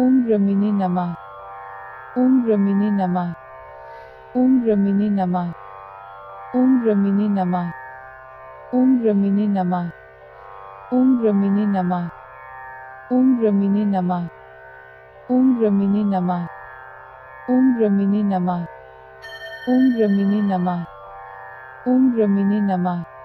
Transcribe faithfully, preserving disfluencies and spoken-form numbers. ओम रमिने नमः ओम रमिने नमः ओम रमिने नमः ओम रमिने नमः ओम रमिने नमः ओम रमिने नमः ओम रमिने नमः ओम रमिने नमः ओम रमिने नमः ओम रमिने नमः ओम रमिने नमः।